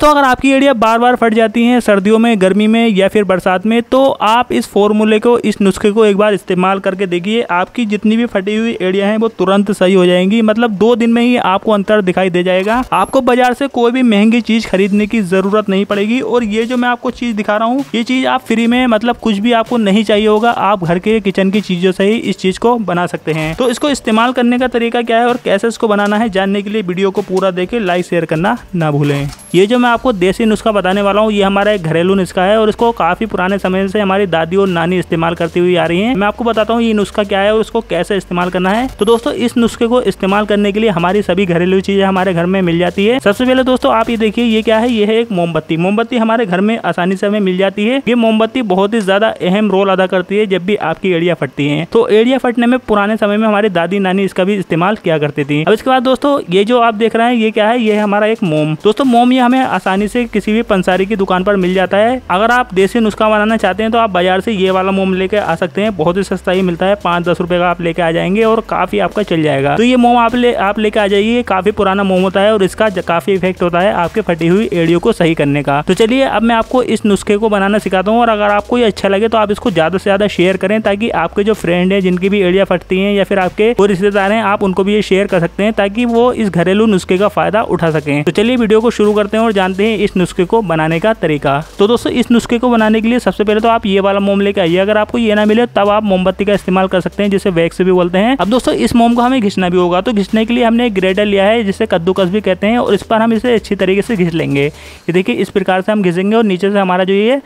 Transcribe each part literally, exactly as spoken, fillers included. दोस्तों अगर आपकी एड़ियाँ बार बार फट जाती हैं सर्दियों में, गर्मी में या फिर बरसात में, तो आप इस फॉर्मूले को, इस नुस्खे को एक बार इस्तेमाल करके देखिए। आपकी जितनी भी फटी हुई एड़ियाँ हैं वो तुरंत सही हो जाएंगी। मतलब दो दिन में ही आपको अंतर दिखाई दे जाएगा। आपको बाजार से कोई भी महंगी चीज़ खरीदने की ज़रूरत नहीं पड़ेगी। और ये जो मैं आपको चीज़ दिखा रहा हूँ, ये चीज़ आप फ्री में, मतलब कुछ भी आपको नहीं चाहिए होगा, आप घर के किचन की चीज़ों से ही इस चीज़ को बना सकते हैं। तो इसको इस्तेमाल करने का तरीका क्या है और कैसे इसको बनाना है, जानने के लिए वीडियो को पूरा देखें। लाइक शेयर करना ना भूलें। ये जो मैं आपको देसी नुस्खा बताने वाला हूँ, ये हमारा एक घरेलू नुस्खा है और इसको काफ़ी पुराने समय से हमारी दादी और नानी इस्तेमाल करती हुई आ रही हैं। मैं आपको बताता हूँ ये नुस्खा क्या है और इसको कैसे इस्तेमाल करना है। तो दोस्तों इस नुस्खे को इस्तेमाल करने के लिए हमारी सभी घरेलू चीज़ें हमारे घर में मिल जाती है। सबसे पहले दोस्तों आप ये देखिए, ये क्या है, ये है एक मोमबत्ती। मोमबत्ती हमारे घर में आसानी से हमें मिल जाती है। ये मोमबत्ती बहुत ही ज़्यादा अहम रोल अदा करती है जब भी आपकी एड़ियाँ फटती हैं। तो एड़ियाँ फटने में पुराने समय में हमारी दादी नानी इसका भी इस्तेमाल किया करती थी। अब इसके बाद दोस्तों ये जो आप देख रहे हैं ये क्या है, ये हमारा एक मोम। दोस्तों मोम ये हमें आसानी से किसी भी पंसारी की दुकान पर मिल जाता है। अगर आप देसी नुस्खा बनाना चाहते हैं तो आप बाजार से ये वाला मोम लेके आ सकते हैं। बहुत ही सस्ता ही मिलता है, पाँच दस रुपए का आप लेके आ जाएंगे और काफी आपका चल जाएगा। तो ये मोम आप ले आप लेके आ जाइए। काफी पुराना मोम होता है और इसका काफी इफेक्ट होता है आपके फटी हुई एड़ियों को सही करने का। तो चलिए अब मैं आपको इस नुस्खे को बनाना सिखाता हूँ। और अगर आपको ये अच्छा लगे तो आप इसको ज्यादा से ज्यादा शेयर करें ताकि आपके जो फ्रेंड है जिनकी भी एड़ियाँ फटती हैं या फिर आपके कोई रिश्तेदार हैं, आप उनको भी ये शेयर कर सकते हैं ताकि वो इस घरेलू नुस्खे का फायदा उठा सकें। तो चलिए वीडियो को शुरू करते हैं और जानते हैं इस नुस्खे को बनाने का तरीका। तो दोस्तों इस नुस्खे को बनाने के लिए सबसे पहले तो आप ये वाला मोम लेके आइए। अगर आपको ये ना मिले तब आप मोमबत्ती का इस्तेमाल कर सकते हैं जिसे वैक्स भी बोलते हैं। अब दोस्तों इस मोम को हमें घिसना भी होगा। तो घिसने के लिए हमने एक ग्रेटर लिया है जिसे कद्दूकस भी कहते हैं और इस पर हम इसे अच्छी तरीके से घिस लेंगे। ये देखिए इस प्रकार से हम घिसेंगे और नीचे से हमारा जो ये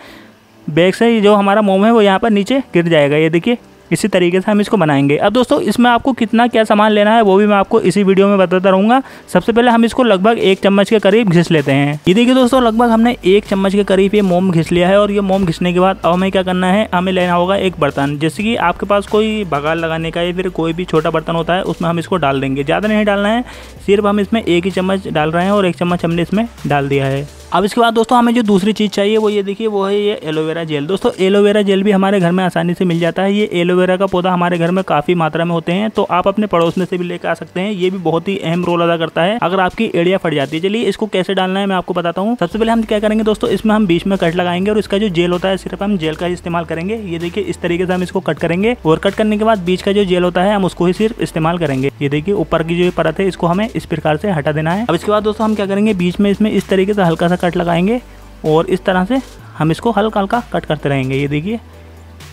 वैक्स है, जो हमारा मोम है, वो यहाँ पर नीचे गिर जाएगा। ये देखिए इसी तरीके से हम इसको बनाएंगे। अब दोस्तों इसमें आपको कितना क्या सामान लेना है वो भी मैं आपको इसी वीडियो में बताता रहूँगा। सबसे पहले हम इसको लगभग एक चम्मच के करीब घिस लेते हैं। ये देखिए दोस्तों लगभग हमने एक चम्मच के करीब ये मोम घिस लिया है। और ये मोम घिसने के बाद अब हमें क्या करना है, हमें लेना होगा एक बर्तन। जैसे कि आपके पास कोई बघार लगाने का या फिर कोई भी छोटा बर्तन होता है उसमें हम इसको डाल देंगे। ज़्यादा नहीं डालना है, सिर्फ हम इसमें एक ही चम्मच डाल रहे हैं और एक चम्मच हमने इसमें डाल दिया है। अब इसके बाद दोस्तों हमें जो दूसरी चीज़ चाहिए वो ये देखिए, वो है ये एलोवेरा जेल। दोस्तों एलोवेरा जेल भी हमारे घर में आसानी से मिल जाता है। ये एलोवेरा का पौधा हमारे घर में काफ़ी मात्रा में होते हैं तो आप अपने पड़ोस में से भी लेकर आ सकते हैं। ये भी बहुत ही अहम रोल अदा करता है अगर आपकी एड़ियाँ फट जाती है। चलिए इसको कैसे डालना है मैं आपको बताता हूँ। सबसे पहले हम क्या करेंगे दोस्तों, इसमें हम बीच में कट लगाएंगे और इसका जो जेल होता है सिर्फ हम जेल का इस्तेमाल करेंगे। ये देखिए इस तरीके से हम इसको कट करेंगे और कट करने के बाद बीच का जो जेल होता है हम उसको ही सिर्फ इस्तेमाल करेंगे। ये देखिए ऊपर की जो परत है इसको हमें इस प्रकार से हटा देना है। अब इसके बाद दोस्तों हम क्या करेंगे, बीच में इसमें इस तरीके से हल्का सा कट लगाएंगे और इस तरह से हम इसको हल्का हल्का कट करते रहेंगे। ये देखिए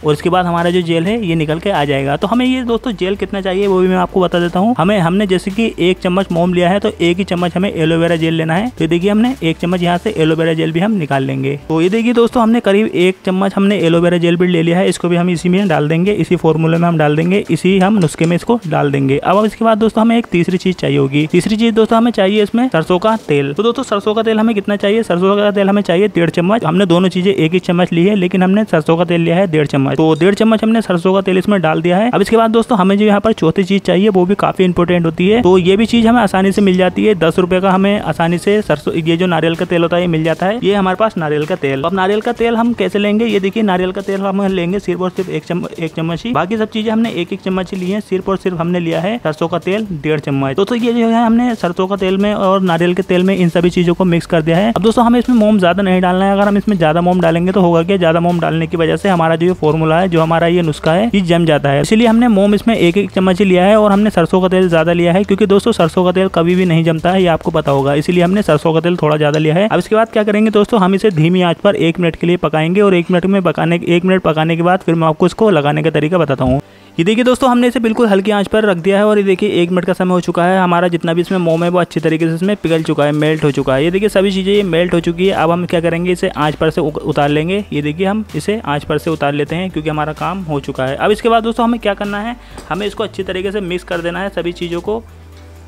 और इसके बाद हमारा जो जेल है ये निकल के आ जाएगा। तो हमें ये दोस्तों जेल कितना चाहिए वो भी मैं आपको बता देता हूँ। हमें हमने जैसे कि एक चम्मच मोम लिया है तो एक ही चम्मच हमें एलोवेरा जेल लेना है। तो ये देखिए हमने एक चम्मच यहाँ से एलोवेरा जेल भी हम निकाल लेंगे। तो ये देखिए दोस्तों हमने करीब एक चम्मच हमने एलोवेरा जेल भी ले लिया है। इसको भी हम इसी में डाल देंगे, इसी फॉर्मूले में हम डाल देंगे, इसी हम नुस्खे में इसको डाल देंगे। अब इसके बाद दोस्तों हमें एक तीसरी चीज़ चाहिए होगी। तीसरी चीज़ दोस्तों हमें चाहिए इसमें सरसों का तेल। तो दोस्तों सरसों का तेल हमें कितना चाहिए, सरसों का तेल हमें चाहिए डेढ़ चम्मच। हमने दोनों चीज़ें एक ही चम्मच ली है लेकिन हमने सरसों का तेल लिया है डेढ़ चम्मच। तो डेढ़ चम्मच हमने सरसों का तेल इसमें डाल दिया है। अब इसके बाद दोस्तों हमें जो यहाँ पर चौथी चीज़ चाहिए वो भी काफ़ी इंपॉर्टेंट होती है। तो ये भी चीज़ हमें आसानी से मिल जाती है। दस रुपये का हमें आसानी से सरसों, ये जो नारियल का तेल होता है, ये मिल जाता है। ये हमारे पास नारियल का तेल। अब नारियल का तेल हम कैसे लेंगे, ये देखिए नारियल का तेल हम लेंगे सिर्फ और सिर्फ एक चम्मच एक चम्मच ही। बाकी सब चीज़ें हमने एक एक चम्मच ली है। सिर्फ और सिर्फ हमने लिया है सरसों का तेल डेढ़ चम्मच। दोस्तों ये जो है हमने सरसों का तेल में और नारियल के तेल में इन सभी चीज़ों को मिक्स कर दिया है। अब दोस्तों हमें इसमें मोम ज़्यादा नहीं डालना है। अगर हम इसमें ज़्यादा मोम डालेंगे तो होगा कि ज़्यादा मोम डालने की वजह से हमारा जो फॉर्मूला है, जो हमारा ये नुस्खा है, ये जम जाता है। इसलिए हमने मोम इसमें एक एक चम्मच ही लिया है और हमने सरसों का तेल ज़्यादा लिया है क्योंकि दोस्तों सरसों का तेल कभी भी नहीं जमता है, ये आपको पता होगा। इसलिए हमने सरसों का तेल थोड़ा ज़्यादा लिया है। अब इसके बाद क्या करेंगे दोस्तों, हम इसे धीमी आंच पर एक मिनट के लिए पकाएंगे और एक मिनट में पकाने एक मिनट पकाने के बाद फिर मैं आपको इसको लगाने का तरीका बताता हूँ। ये देखिए दोस्तों हमने इसे बिल्कुल हल्की आंच पर रख दिया है और ये देखिए एक मिनट का समय हो चुका है। हमारा जितना भी इसमें मोम है वो अच्छी तरीके से इसमें पिघल चुका है, मेल्ट हो चुका है। ये देखिए सभी चीज़ें ये मेल्ट हो चुकी है। अब हम क्या करेंगे, इसे आंच पर से उतार लेंगे। ये देखिए हम इसे आंच पर से उतार लेते हैं क्योंकि हमारा काम हो चुका है। अब इसके बाद दोस्तों हमें क्या करना है, हमें इसको अच्छी तरीके से मिक्स कर देना है सभी चीज़ों को।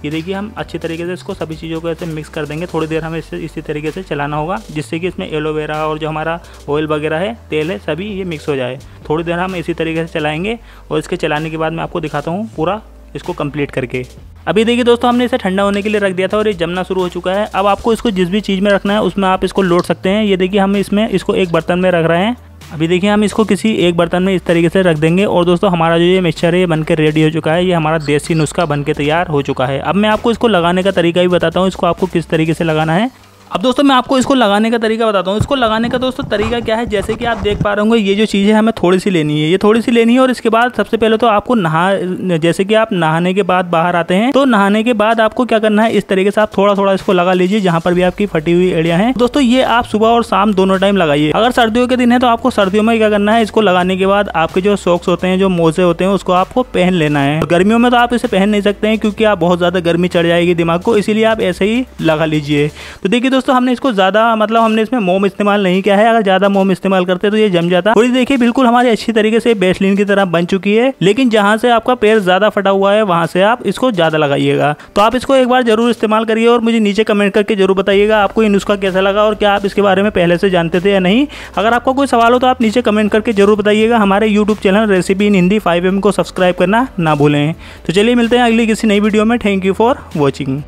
ये देखिए हम अच्छी तरीके से इसको सभी चीज़ों को ऐसे मिक्स कर देंगे। थोड़ी देर हमें इसे इसी तरीके से चलाना होगा जिससे कि इसमें एलोवेरा और जो हमारा ऑयल वगैरह है, तेल है, सभी ये मिक्स हो जाए। थोड़ी देर हम इसी तरीके से चलाएंगे और इसके चलाने के बाद मैं आपको दिखाता हूँ पूरा इसको कंप्लीट करके। अभी देखिए दोस्तों हमने इसे ठंडा होने के लिए रख दिया था और ये जमना शुरू हो चुका है। अब आपको इसको जिस भी चीज़ में रखना है उसमें आप इसको लोट सकते हैं। ये देखिए हम इसमें इसको एक बर्तन में रख रहे हैं। अभी देखिए हम इसको किसी एक बर्तन में इस तरीके से रख देंगे और दोस्तों हमारा जो ये मिक्सचर है ये बनके रेडी हो चुका है। ये हमारा देसी नुस्खा बनके तैयार हो चुका है। अब मैं आपको इसको लगाने का तरीका भी बताता हूँ, इसको आपको किस तरीके से लगाना है। अब दोस्तों मैं आपको इसको लगाने का तरीका बताता हूँ। इसको लगाने का दोस्तों तरीका क्या है, जैसे कि आप देख पा रहे होंगे ये जो चीज़ है हमें थोड़ी सी लेनी है, ये थोड़ी सी लेनी है। और इसके बाद सबसे पहले तो आपको नहा, जैसे कि आप नहाने के बाद बाहर आते हैं तो नहाने के बाद आपको क्या करना है, इस तरीके से आप थोड़ा थोड़ा इसको लगा लीजिए जहाँ पर भी आपकी फटी हुई एरिया है। दोस्तों ये आप सुबह और शाम दोनों टाइम लगाइए। अगर सर्दियों के दिन है तो आपको सर्दियों में क्या करना है, इसको लगाने के बाद आपके जो सॉक्स होते हैं, जो मोजे होते हैं, उसको आपको पहन लेना है। गर्मियों में तो आप इसे पहन नहीं सकते हैं क्योंकि आप बहुत ज़्यादा गर्मी चढ़ जाएगी दिमाग को, इसीलिए आप ऐसे ही लगा लीजिए। तो देखिए दोस्तों हमने इसको ज़्यादा, मतलब हमने इसमें मोम इस्तेमाल नहीं किया है, अगर ज़्यादा मोम इस्तेमाल करते तो ये जम जाता। और ये देखिए बिल्कुल हमारी अच्छी तरीके से बेसलिन की तरह बन चुकी है, लेकिन जहाँ से आपका पैर ज़्यादा फटा हुआ है वहाँ से आप इसको ज़्यादा लगाइएगा। तो आप इसको एक बार ज़रूर इस्तेमाल करिए और मुझे नीचे कमेंट करके जरूर बताइएगा आपको ये नुस्खा कैसा लगा और क्या आप इसके बारे में पहले से जानते थे या नहीं। अगर आपको कोई सवाल हो तो आप नीचे कमेंट करके जरूर बताइएगा। हमारे YouTube channel recipe in Hindi five M को सब्सक्राइब करना ना भूलें। तो चलिए मिलते हैं अगली किसी नई वीडियो में। Thank you for watching.